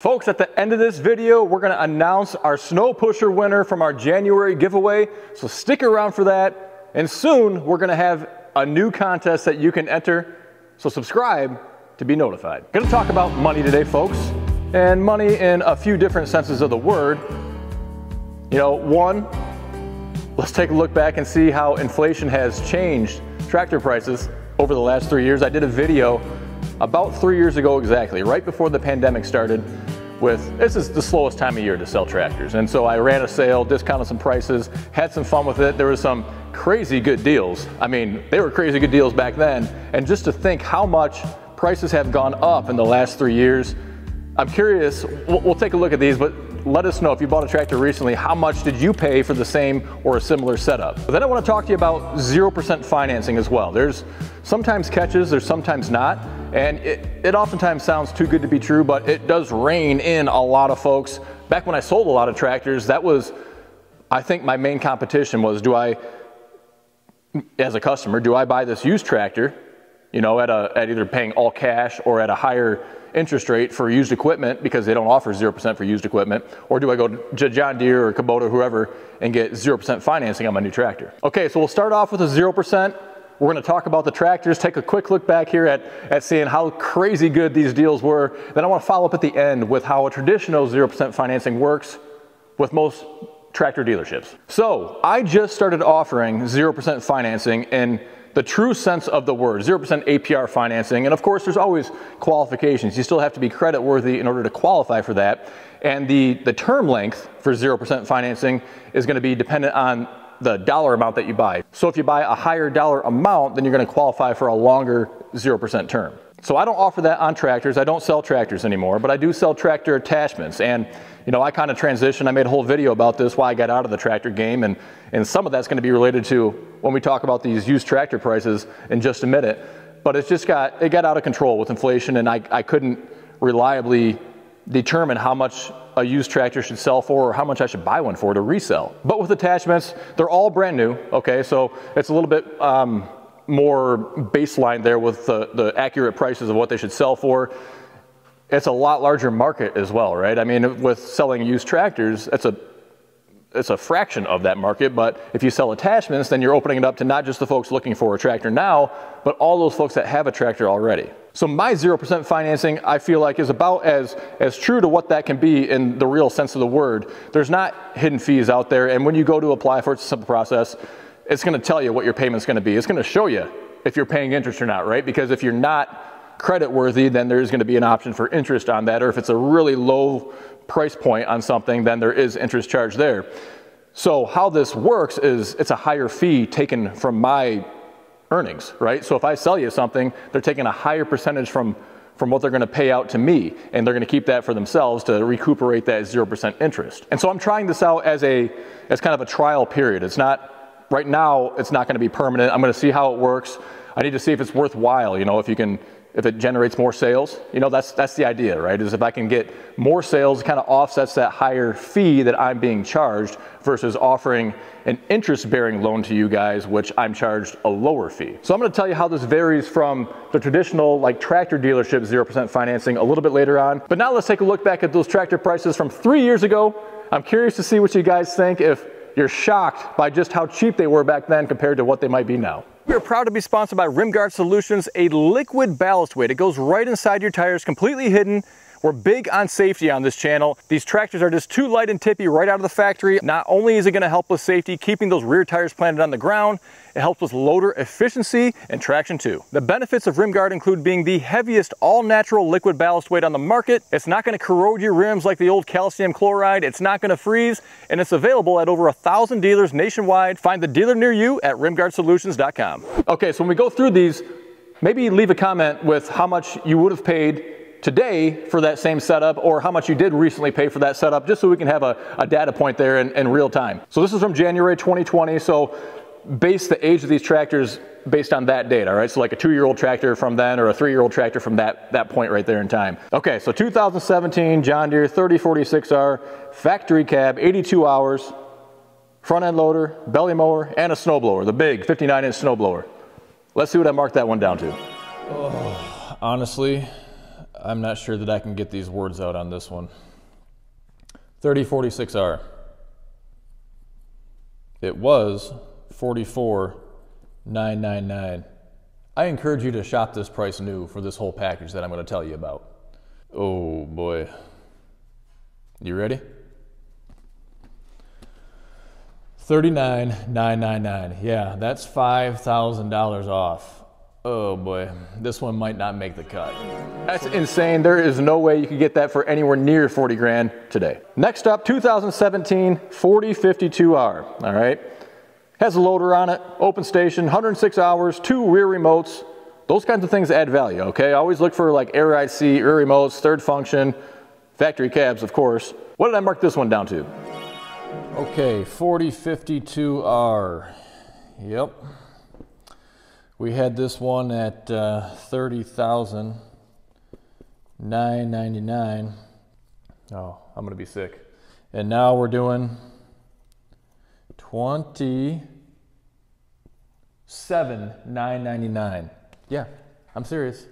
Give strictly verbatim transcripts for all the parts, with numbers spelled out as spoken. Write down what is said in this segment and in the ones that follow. Folks, at the end of this video, we're gonna announce our snow pusher winner from our January giveaway, so stick around for that. And soon, we're gonna have a new contest that you can enter, so subscribe to be notified. Gonna talk about money today, folks, and money in a few different senses of the word. You know, one, let's take a look back and see how inflation has changed tractor prices over the last three years. I did a video about three years ago exactly, right before the pandemic started, with this is the slowest time of year to sell tractors. And so I ran a sale, discounted some prices, had some fun with it. There was some crazy good deals. I mean, they were crazy good deals back then. And just to think how much prices have gone up in the last three years. I'm curious, we'll, we'll take a look at these, but let us know if you bought a tractor recently, how much did you pay for the same or a similar setup? But then I want to talk to you about zero percent financing as well. There's sometimes catches, there's sometimes not. And it, it oftentimes sounds too good to be true, but it does rein in a lot of folks. Back when I sold a lot of tractors, that was, I think my main competition was, do I, as a customer, do I buy this used tractor, you know, at, a, at either paying all cash or at a higher interest rate for used equipment because they don't offer zero percent for used equipment, or do I go to John Deere or Kubota or whoever and get zero percent financing on my new tractor? Okay, so we'll start off with a zero percent. We're gonna talk about the tractors, take a quick look back here at, at seeing how crazy good these deals were. Then I wanna follow up at the end with how a traditional zero percent financing works with most tractor dealerships. So I just started offering zero percent financing in the true sense of the word, zero percent A P R financing. And of course, there's always qualifications. You still have to be credit worthy in order to qualify for that. And the, the term length for zero percent financing is gonna be dependent on the dollar amount that you buy. So if you buy a higher dollar amount, then you're gonna qualify for a longer zero percent term. So I don't offer that on tractors. I don't sell tractors anymore, but I do sell tractor attachments. And you know, I kind of transitioned. I made a whole video about this, why I got out of the tractor game. And, and some of that's gonna be related to when we talk about these used tractor prices in just a minute. But it's just got, it got out of control with inflation, and I, I couldn't reliably determine how much a used tractor should sell for or how much I should buy one for to resell. But with attachments, they're all brand new, okay? So it's a little bit um, more baseline there with the, the accurate prices of what they should sell for. It's a lot larger market as well, right? I mean, with selling used tractors, it's a, it's a fraction of that market, but if you sell attachments, then you're opening it up to not just the folks looking for a tractor now, but all those folks that have a tractor already. So my zero percent financing, I feel like, is about as, as true to what that can be in the real sense of the word. There's not hidden fees out there, and when you go to apply for it, it's a simple process. It's gonna tell you what your payment's gonna be. It's gonna show you if you're paying interest or not, right? Because if you're not credit worthy, then there's gonna be an option for interest on that, or if it's a really low price point on something, then there is interest charge there. So how this works is it's a higher fee taken from my earnings, right? So if I sell you something, they're taking a higher percentage from, from what they're gonna pay out to me, and they're gonna keep that for themselves to recuperate that zero percent interest. And so I'm trying this out as a, as kind of a trial period. It's not, right now, it's not gonna be permanent. I'm gonna see how it works. I need to see if it's worthwhile, you know, if you can, if it generates more sales. You know, that's, that's the idea, right? Is if I can get more sales, kind of offsets that higher fee that I'm being charged versus offering an interest-bearing loan to you guys, which I'm charged a lower fee. So I'm gonna tell you how this varies from the traditional, like, tractor dealership zero percent financing a little bit later on. But now let's take a look back at those tractor prices from three years ago. I'm curious to see what you guys think, if you're shocked by just how cheap they were back then compared to what they might be now. We are proud to be sponsored by RimGuard Solutions, a liquid ballast weight. It goes right inside your tires, completely hidden. We're big on safety on this channel. These tractors are just too light and tippy right out of the factory. Not only is it gonna help with safety, keeping those rear tires planted on the ground, it helps with loader efficiency and traction too. The benefits of RimGuard include being the heaviest all-natural liquid ballast weight on the market. It's not gonna corrode your rims like the old calcium chloride. It's not gonna freeze, and it's available at over a thousand dealers nationwide. Find the dealer near you at Rim Guard Solutions dot com. Okay, so when we go through these, maybe leave a comment with how much you would have paid today for that same setup, or how much you did recently pay for that setup, just so we can have a, a data point there in, in real time. So this is from January twenty twenty, so base the age of these tractors based on that date, all right? So like a two-year-old tractor from then, or a three-year-old tractor from that, that point right there in time. Okay, so two thousand seventeen John Deere thirty forty-six R, factory cab, eighty-two hours, front-end loader, belly mower, and a snowblower, the big fifty-nine inch snowblower. Let's see what I marked that one down to. Oh, honestly, I'm not sure that I can get these words out on this one. thirty forty-six R. It was forty-four nine ninety-nine. I encourage you to shop this price new for this whole package that I'm going to tell you about. Oh boy. You ready? thirty-nine nine ninety-nine. Yeah, that's five thousand dollars off. Oh boy, this one might not make the cut. That's insane. There is no way you could get that for anywhere near forty grand today. Next up, two thousand seventeen forty fifty-two R, all right? Has a loader on it, open station, one hundred six hours, two rear remotes. Those kinds of things add value, okay? Always look for like air I C, rear remotes, third function, factory cabs, of course. What did I mark this one down to? Okay, forty fifty-two R, yep. We had this one at uh, thirty thousand nine ninety-nine. Oh, I'm gonna be sick. And now we're doing twenty-seven nine ninety-nine. Yeah, I'm serious.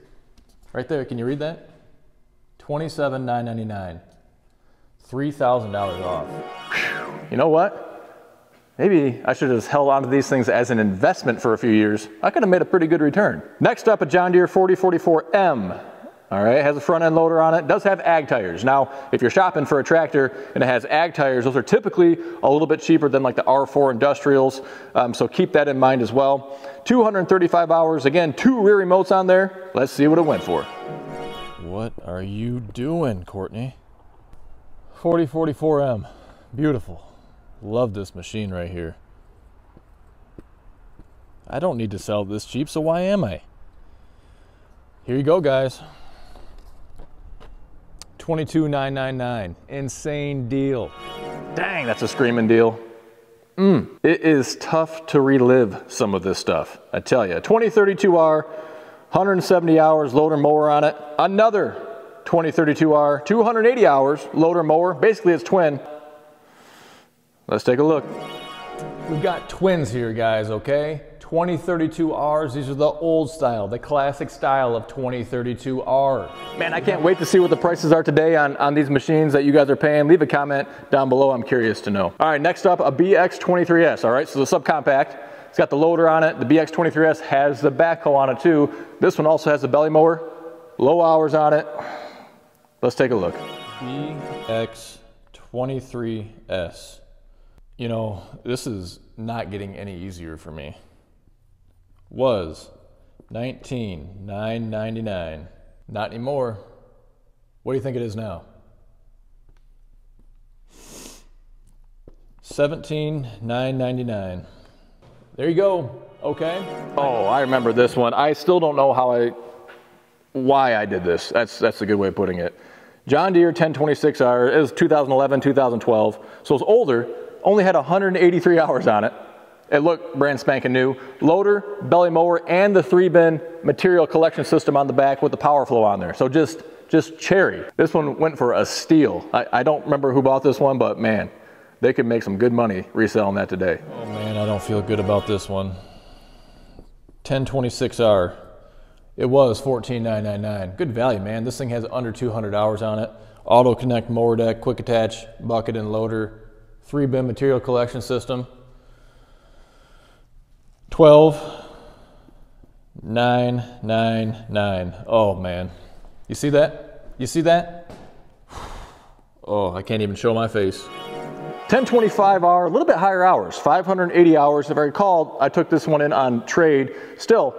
Right there, can you read that? twenty-seven nine ninety-nine, three thousand dollars off. You know what? Maybe I should have just held onto these things as an investment for a few years. I could have made a pretty good return. Next up, a John Deere forty forty-four M. All right, has a front end loader on it. It does have ag tires. Now, if you're shopping for a tractor and it has ag tires, those are typically a little bit cheaper than like the R four industrials. Um, so keep that in mind as well. two hundred thirty-five hours, again, two rear remotes on there. Let's see what it went for. What are you doing, Courtney? forty forty-four M, beautiful. Love this machine right here. I don't need to sell this cheap, so why am I? Here you go, guys. twenty-two nine ninety-nine. Insane deal. Dang, that's a screaming deal. Mm. It is tough to relive some of this stuff, I tell you. twenty thirty-two R, one hundred seventy hours, loader mower on it. Another twenty thirty-two R, two hundred eighty hours, loader mower. Basically, it's twin. Let's take a look. We've got twins here, guys, okay? twenty thirty-two Rs, these are the old style, the classic style of twenty thirty-two R. Man, I can't wait to see what the prices are today on, on these machines that you guys are paying. Leave a comment down below, I'm curious to know. All right, next up, a B X twenty-three S, all right? So the subcompact, it's got the loader on it. The B X twenty-three S has the backhoe on it too. This one also has the belly mower, low hours on it. Let's take a look. B X twenty-three S. You know, this is not getting any easier for me. Was nineteen nine ninety-nine. Not anymore. What do you think it is now? seventeen nine ninety-nine. There you go. Okay. Oh, I remember this one. I still don't know how I, why I did this. That's that's a good way of putting it. John Deere ten twenty-six R. It was two thousand eleven, two thousand twelve. So it's older. Only had one hundred eighty-three hours on it. It looked brand spanking new. Loader, belly mower, and the three bin material collection system on the back with the power flow on there. So just, just cherry. This one went for a steal. I, I don't remember who bought this one, but man, they could make some good money reselling that today. Oh man, I don't feel good about this one. ten twenty-six R. It was fourteen nine ninety-nine. Good value, man. This thing has under two hundred hours on it. Auto connect mower deck, quick attach, bucket and loader. Three bin material collection system. twelve nine ninety-nine. Oh man, you see that? You see that? Oh, I can't even show my face. ten twenty-five R, a little bit higher hours, five hundred eighty hours. If I recall, I took this one in on trade. Still,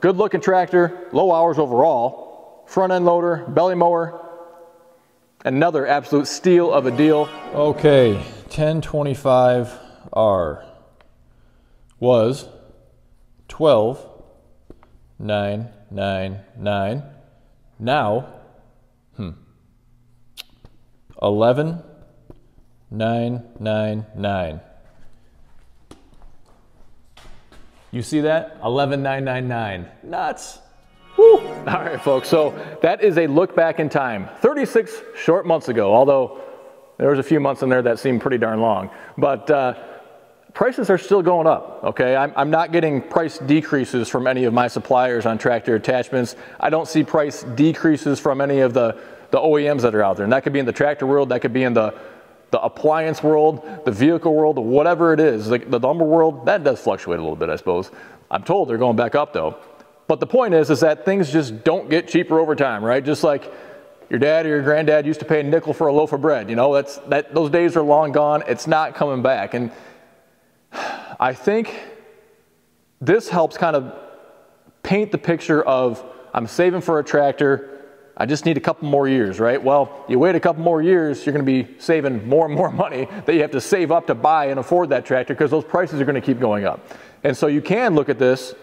good looking tractor, low hours overall. Front end loader, belly mower. Another absolute steal of a deal. Okay. ten twenty-five R was twelve nine ninety-nine. Now, hmm, eleven nine ninety-nine. You see that? eleven nine ninety-nine. Nuts. Woo. All right, folks. So that is a look back in time. thirty-six short months ago, although there was a few months in there that seemed pretty darn long, but uh, prices are still going up, okay? I'm, I'm not getting price decreases from any of my suppliers on tractor attachments. I don't see price decreases from any of the, the O E Ms that are out there. And that could be in the tractor world, that could be in the, the appliance world, the vehicle world, whatever it is, the, the lumber world, that does fluctuate a little bit, I suppose. I'm told they're going back up though. But the point is, is that things just don't get cheaper over time, right? Just like your dad or your granddad used to pay a nickel for a loaf of bread, you know, that's, that, those days are long gone, it's not coming back. And I think this helps kind of paint the picture of, I'm saving for a tractor, I just need a couple more years, right? Well, you wait a couple more years, you're gonna be saving more and more money that you have to save up to buy and afford that tractor, because those prices are gonna keep going up. And so you can look at this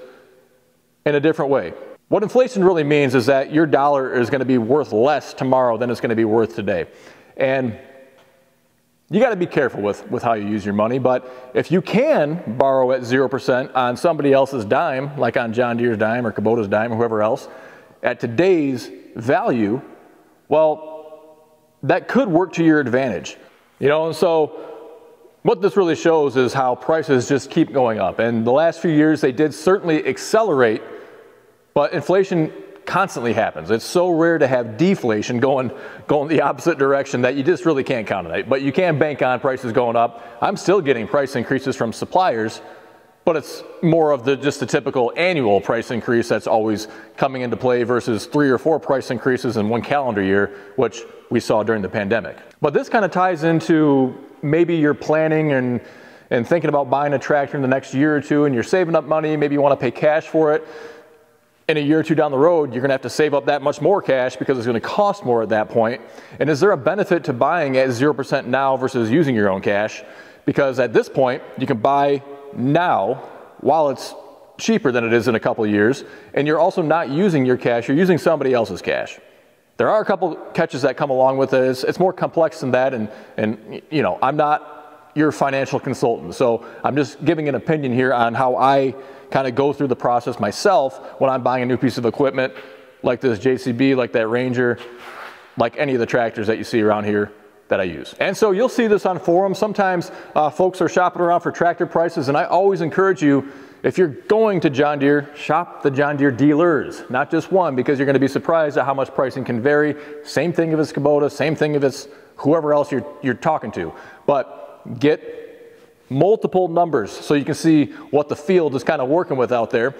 in a different way. What inflation really means is that your dollar is gonna be worth less tomorrow than it's gonna be worth today. And you gotta be careful with, with how you use your money, but if you can borrow at zero percent on somebody else's dime, like on John Deere's dime or Kubota's dime or whoever else, at today's value, well, that could work to your advantage. You know, and so what this really shows is how prices just keep going up. And the last few years, they did certainly accelerate, but inflation constantly happens. It's so rare to have deflation going, going the opposite direction that you just really can't count on it. But you can bank on prices going up. I'm still getting price increases from suppliers, but it's more of the just the typical annual price increase that's always coming into play versus three or four price increases in one calendar year, which we saw during the pandemic. But this kind of ties into maybe you're planning and, and thinking about buying a tractor in the next year or two, and you're saving up money, maybe you want to pay cash for it. In a year or two down the road, you're gonna have to save up that much more cash because it's gonna cost more at that point. And is there a benefit to buying at zero percent now versus using your own cash? Because at this point, you can buy now while it's cheaper than it is in a couple of years, and you're also not using your cash, you're using somebody else's cash. There are a couple catches that come along with it. It's, it's more complex than that, and, and you know, I'm not your financial consultant, so I'm just giving an opinion here on how I kind of go through the process myself when I'm buying a new piece of equipment like this J C B, like that Ranger, like any of the tractors that you see around here that I use. And so you'll see this on forums. Sometimes uh, folks are shopping around for tractor prices, and I always encourage you, if you're going to John Deere, shop the John Deere dealers, not just one, because you're gonna be surprised at how much pricing can vary. Same thing if it's Kubota, same thing if it's whoever else you're, you're talking to. But get multiple numbers so you can see what the field is kind of working with out there.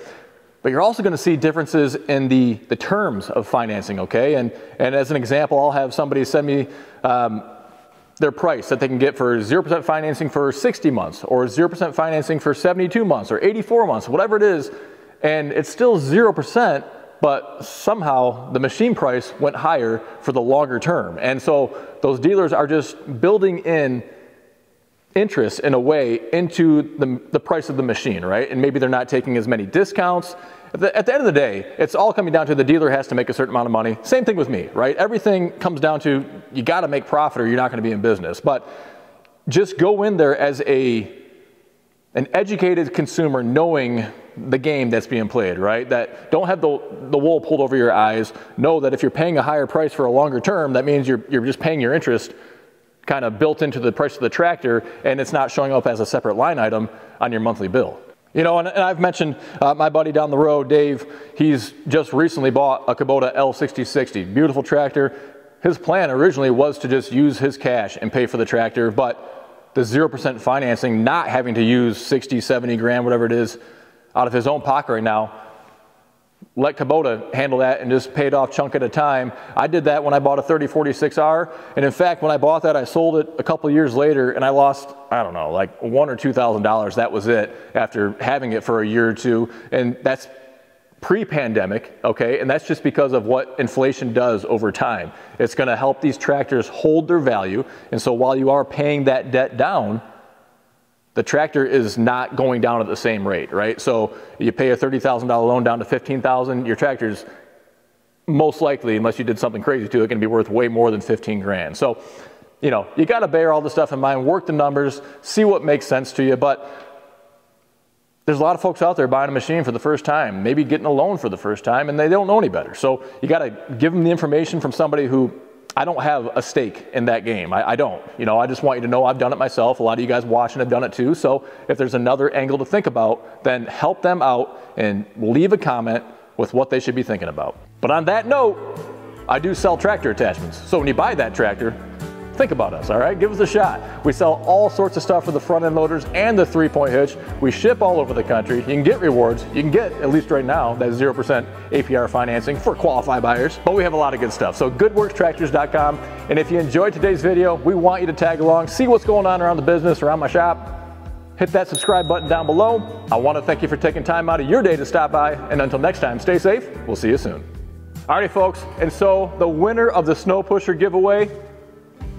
But you're also gonna see differences in the, the terms of financing, okay? And, and as an example, I'll have somebody send me um, their price that they can get for zero percent financing for sixty months, or zero percent financing for seventy-two months, or eighty-four months, whatever it is, and it's still zero percent, but somehow the machine price went higher for the longer term. And so those dealers are just building in interest in a way into the, the price of the machine, right? And maybe they're not taking as many discounts. At the, at the end of the day, it's all coming down to the dealer has to make a certain amount of money. Same thing with me, right? Everything comes down to you gotta make profit or you're not gonna be in business. But just go in there as a an educated consumer, knowing the game that's being played, right? That don't have the, the wool pulled over your eyes. Know that if you're paying a higher price for a longer term, that means you're, you're just paying your interest kind of built into the price of the tractor, and it's not showing up as a separate line item on your monthly bill. You know, and, and I've mentioned uh, my buddy down the road, Dave, he's just recently bought a Kubota L sixty sixty, beautiful tractor. His plan originally was to just use his cash and pay for the tractor, but the zero percent financing, not having to use sixty, seventy grand, whatever it is, out of his own pocket right now, let Kubota handle that and just pay it off chunk at a time. I did that when I bought a thirty forty-six R, and in fact, when I bought that, I sold it a couple years later, and I lost, I don't know, like one or two thousand dollars. That was it, after having it for a year or two, and that's pre-pandemic, okay? And that's just because of what inflation does over time. It's gonna help these tractors hold their value, and so while you are paying that debt down, the tractor is not going down at the same rate, right? So you pay a thirty thousand dollar loan down to fifteen thousand dollars, your tractor's most likely, unless you did something crazy to it, gonna be worth way more than fifteen grand. So, you know, you gotta bear all this stuff in mind, work the numbers, see what makes sense to you, but there's a lot of folks out there buying a machine for the first time, maybe getting a loan for the first time, and they don't know any better. So you gotta give them the information from somebody who I don't have a stake in that game. I, I don't. You know, I just want you to know I've done it myself. A lot of you guys watching have done it too. So if there's another angle to think about, then help them out and leave a comment with what they should be thinking about. But on that note, I do sell tractor attachments. So when you buy that tractor, think about us, all right? Give us a shot. We sell all sorts of stuff for the front end loaders and the three-point hitch. We ship all over the country. You can get rewards. You can get, at least right now, that zero percent A P R financing for qualified buyers. But we have a lot of good stuff. So good works tractors dot com. And if you enjoyed today's video, we want you to tag along, see what's going on around the business, around my shop. Hit that subscribe button down below. I want to thank you for taking time out of your day to stop by. And until next time, stay safe. We'll see you soon. Alrighty, folks. And so the winner of the Snow Pusher giveaway,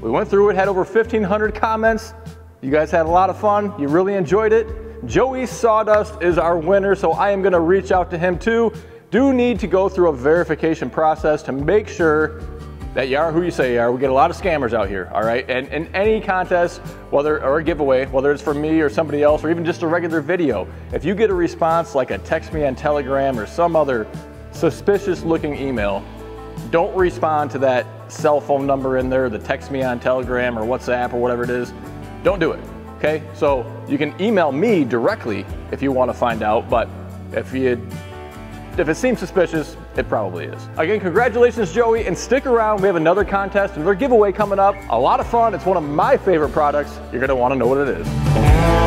we went through it, had over fifteen hundred comments. You guys had a lot of fun. You really enjoyed it. Joey Sawdust is our winner, so I am gonna reach out to him too. Do need to go through a verification process to make sure that you are who you say you are. We get a lot of scammers out here, all right? And in any contest, whether or a giveaway, whether it's for me or somebody else, or even just a regular video, if you get a response like a text me on Telegram or some other suspicious looking email, don't respond to that cell phone number in there, the text me on Telegram or WhatsApp or whatever it is. Don't do it, okay? So you can email me directly if you want to find out, but if you if it seems suspicious, it probably is. Again, congratulations, Joey, and stick around. We have another contest, another giveaway coming up. A lot of fun. It's one of my favorite products. You're going to want to know what it is.